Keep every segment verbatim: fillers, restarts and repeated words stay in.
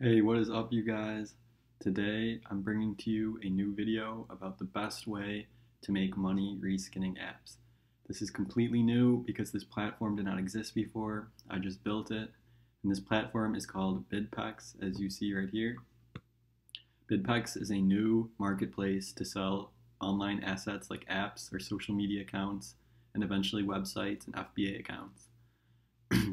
Hey, what is up, you guys? Today I'm bringing to you a new video about the best way to make money reskinning apps. This is completely new because this platform did not exist before. I just built it, and this platform is called BidPex, as you see right here. BidPex is a new marketplace to sell online assets like apps or social media accounts, and eventually websites and F B A accounts.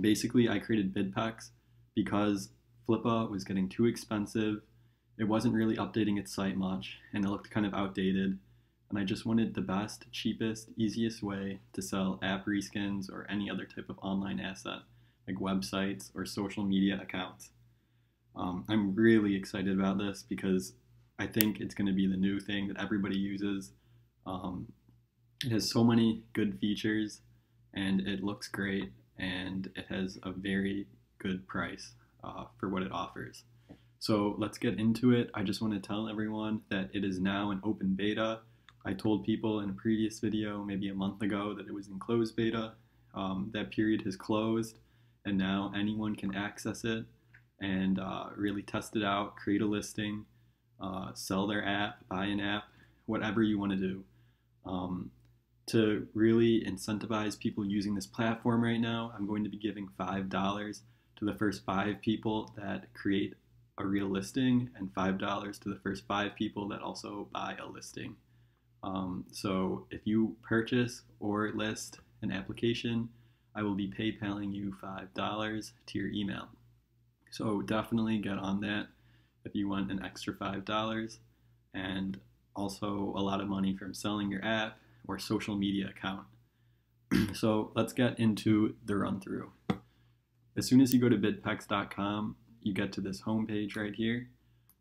Basically, I created BidPex because Flippa was getting too expensive, it wasn't really updating its site much, and it looked kind of outdated, and I just wanted the best, cheapest, easiest way to sell app reskins or any other type of online asset, like websites or social media accounts. Um, I'm really excited about this because I think it's going to be the new thing that everybody uses. Um, it has so many good features, and it looks great, and it has a very good price. Uh, for what it offers. So let's get into it. I just want to tell everyone that it is now an open beta. I told people in a previous video, maybe a month ago, that it was in closed beta. Um, that period has closed, and now anyone can access it and uh, really test it out, create a listing, uh, sell their app, buy an app, whatever you want to do. Um, to really incentivize people using this platform right now, I'm going to be giving five dollars to the first five people that create a real listing, and five dollars to the first five people that also buy a listing. Um, so if you purchase or list an application, I will be PayPaling you five dollars to your email. So definitely get on that if you want an extra five dollars, and also a lot of money from selling your app or social media account. So let's get into the run through. As soon as you go to bidpex dot com, you get to this homepage right here.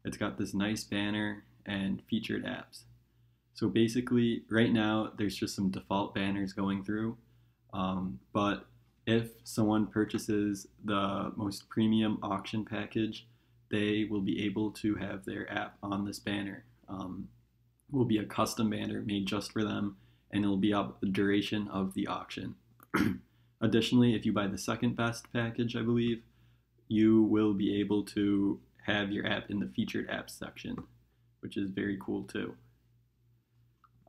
It's got this nice banner and featured apps. So basically, right now, there's just some default banners going through. Um, but if someone purchases the most premium auction package, they will be able to have their app on this banner. Um, it will be a custom banner made just for them, and it will be up the duration of the auction. Additionally, if you buy the second best package, I believe, you will be able to have your app in the featured apps section, which is very cool too.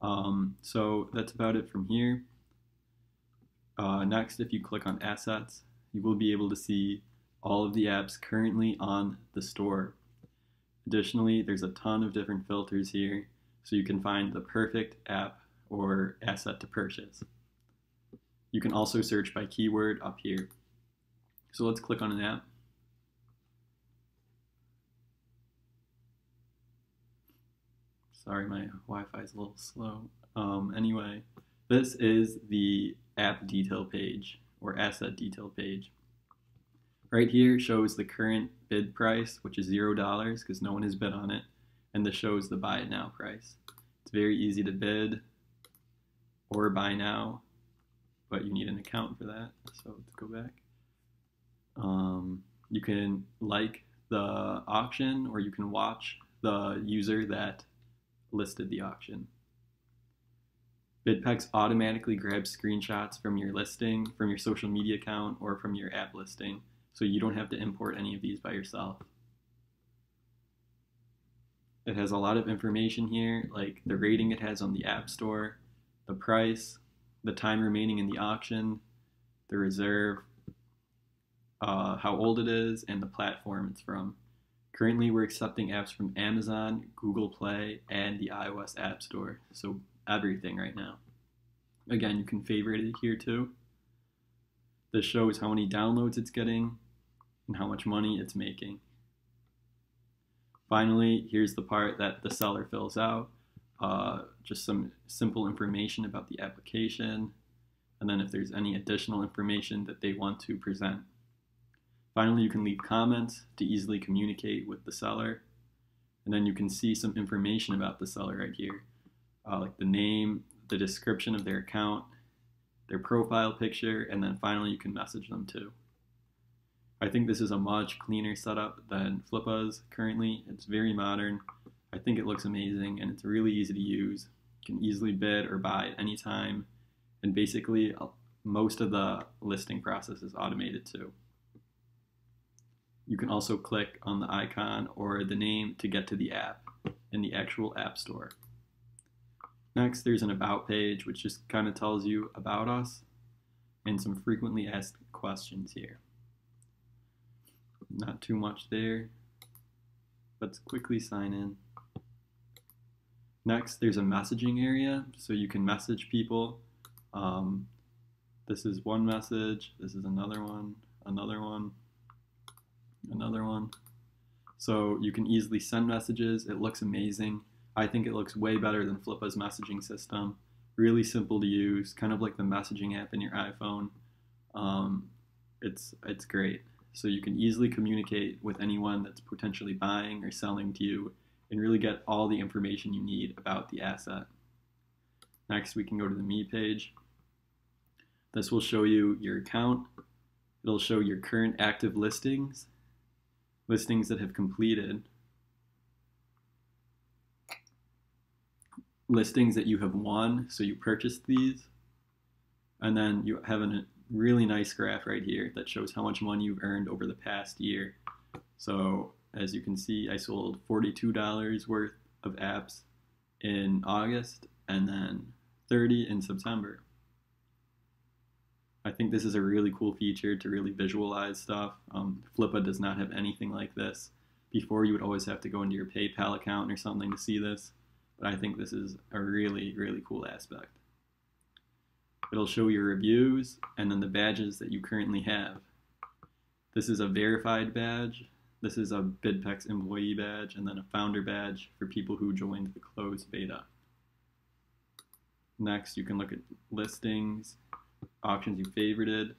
Um, so that's about it from here. Uh, next, if you click on assets, you will be able to see all of the apps currently on the store. Additionally, there's a ton of different filters here, so you can find the perfect app or asset to purchase. You can also search by keyword up here. So let's click on an app. Sorry, my Wi-Fi is a little slow. Um, anyway, this is the app detail page or asset detail page. Right here shows the current bid price, which is zero dollars because no one has bid on it, and this shows the buy it now price. It's very easy to bid or buy now, but you need an account for that, so let's go back. Um, you can like the auction, or you can watch the user that listed the auction. BidPex automatically grabs screenshots from your listing, from your social media account, or from your app listing, so you don't have to import any of these by yourself. It has a lot of information here, like the rating it has on the App Store, the price, the time remaining in the auction, the reserve, uh, how old it is, and the platform it's from. Currently, we're accepting apps from Amazon, Google Play, and the iOS App Store, so everything right now. Again, you can favorite it here too. This shows how many downloads it's getting and how much money it's making. Finally, here's the part that the seller fills out. Uh, just some simple information about the application, and then if there's any additional information that they want to present. Finally, you can leave comments to easily communicate with the seller, and then you can see some information about the seller right here, uh, like the name, the description of their account, their profile picture, and then finally you can message them too. I think this is a much cleaner setup than Flippa's currently. It's very modern. I think it looks amazing, and it's really easy to use. You can easily bid or buy at any time, and basically most of the listing process is automated too. You can also click on the icon or the name to get to the app in the actual app store. Next, there's an about page, which just kind of tells you about us and some frequently asked questions here. Not too much there. Let's quickly sign in. Next, there's a messaging area, so you can message people. Um, this is one message, this is another one, another one, another one. So you can easily send messages. It looks amazing. I think it looks way better than Flippa's messaging system. Really simple to use, kind of like the messaging app in your iPhone. Um, it's, it's great. So you can easily communicate with anyone that's potentially buying or selling to you and really get all the information you need about the asset. Next, we can go to the Me page. This will show you your account. It'll show your current active listings, listings that have completed, listings that you have won, so you purchased these, and then you have a really nice graph right here that shows how much money you've earned over the past year. So as you can see, I sold forty-two dollars worth of apps in August and then thirty dollars in September. I think this is a really cool feature to really visualize stuff. Um, Flippa does not have anything like this. Before, you would always have to go into your PayPal account or something to see this. But I think this is a really, really cool aspect. It'll show your reviews and then the badges that you currently have. This is a verified badge. This is a BidPex employee badge and then a founder badge for people who joined the closed beta. Next, you can look at listings, auctions you favorited,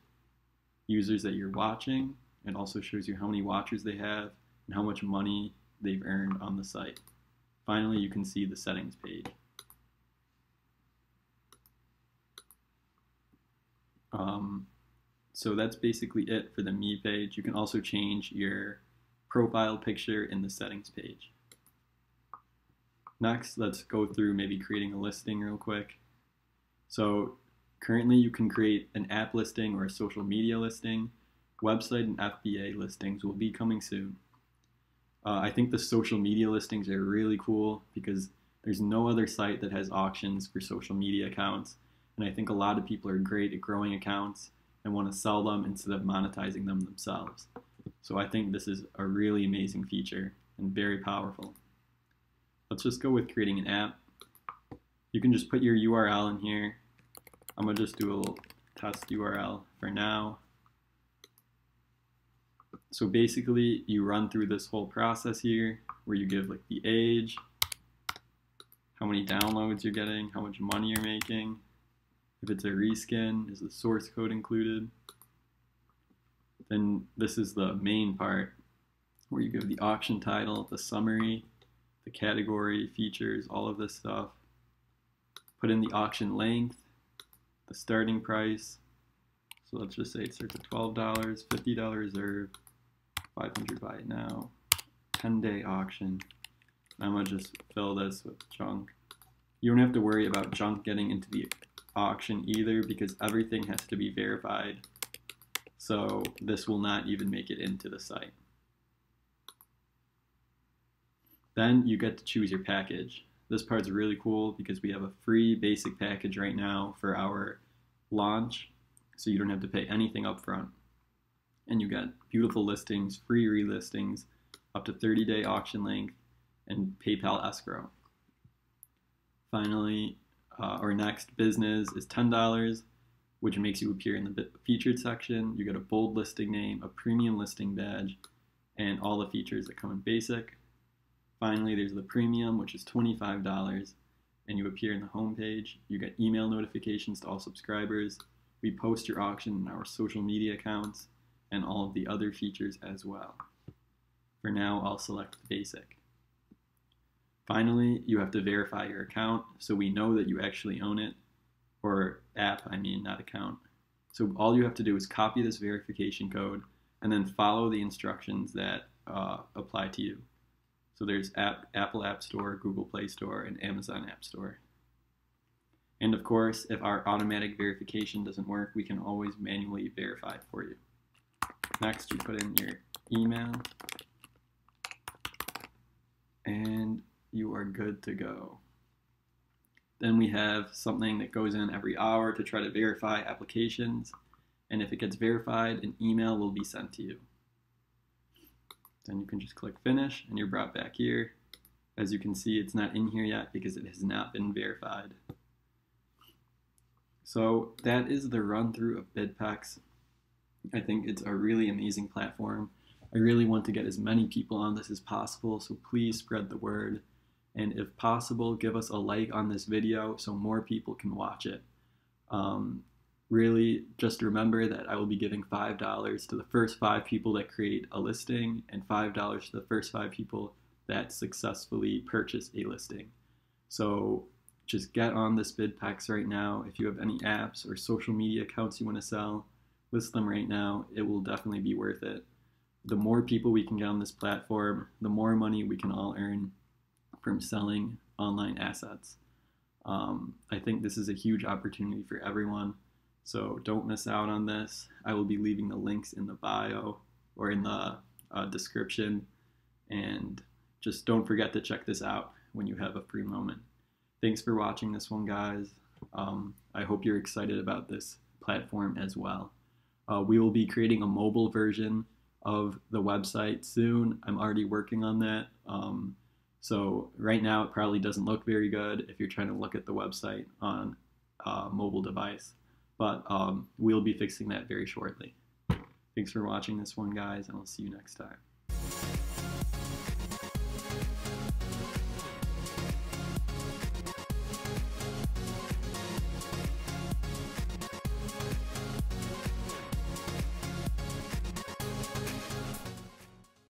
users that you're watching. It also shows you how many watchers they have and how much money they've earned on the site. Finally, you can see the settings page. Um, so that's basically it for the Me page. You can also change your profile picture in the settings page. Next, let's go through maybe creating a listing real quick. So currently you can create an app listing or a social media listing. Website and F B A listings will be coming soon. Uh, I think the social media listings are really cool because there's no other site that has auctions for social media accounts. And I think a lot of people are great at growing accounts and want to sell them instead of monetizing them themselves. So I think this is a really amazing feature and very powerful. Let's just go with creating an app. You can just put your U R L in here. I'm going to just do a little test U R L for now. So basically, you run through this whole process here where you give like the age, how many downloads you're getting, how much money you're making. If it's a reskin, is the source code included? Then this is the main part where you give the auction title, the summary, the category, features, all of this stuff. Put in the auction length, the starting price. So let's just say it starts at twelve dollars, fifty dollars reserve, five hundred dollars buy it now, ten day auction. I'm going to just fill this with junk. You don't have to worry about junk getting into the auction either because everything has to be verified. So this will not even make it into the site. Then you get to choose your package. This part's really cool because we have a free basic package right now for our launch, so you don't have to pay anything up front. And you get beautiful listings, free relistings, up to thirty day auction length, and PayPal escrow. Finally, uh, our next business is ten dollars, which makes you appear in the featured section. You get a bold listing name, a premium listing badge, and all the features that come in basic. Finally, there's the premium, which is twenty-five dollars, and you appear in the home page. You get email notifications to all subscribers. We post your auction in our social media accounts and all of the other features as well. For now, I'll select the basic. Finally, you have to verify your account so we know that you actually own it, or app, I mean, not account. So all you have to do is copy this verification code and then follow the instructions that uh, apply to you. So there's app, Apple App Store, Google Play Store, and Amazon App Store. And of course, if our automatic verification doesn't work, we can always manually verify for you. Next, you put in your email, and you are good to go. Then we have something that goes in every hour to try to verify applications, and if it gets verified, an email will be sent to you. Then you can just click finish and you're brought back here. As you can see, it's not in here yet because it has not been verified. So that is the run through of BidPex. I think it's a really amazing platform. I really want to get as many people on this as possible, so please spread the word. And if possible, give us a like on this video so more people can watch it. Um, really, just remember that I will be giving five dollars to the first five people that create a listing and five dollars to the first five people that successfully purchase a listing. So just get on this BidPex right now. If you have any apps or social media accounts you want to sell, list them right now. It will definitely be worth it. The more people we can get on this platform, the more money we can all earn from selling online assets. Um, I think this is a huge opportunity for everyone, so don't miss out on this. I will be leaving the links in the bio or in the uh, description, and just don't forget to check this out when you have a free moment. Thanks for watching this one, guys. Um, I hope you're excited about this platform as well. Uh, we will be creating a mobile version of the website soon. I'm already working on that. Um, so right now it probably doesn't look very good if you're trying to look at the website on a mobile device, but um, we'll be fixing that very shortly. Thanks for watching this one, guys, and I'll see you next time.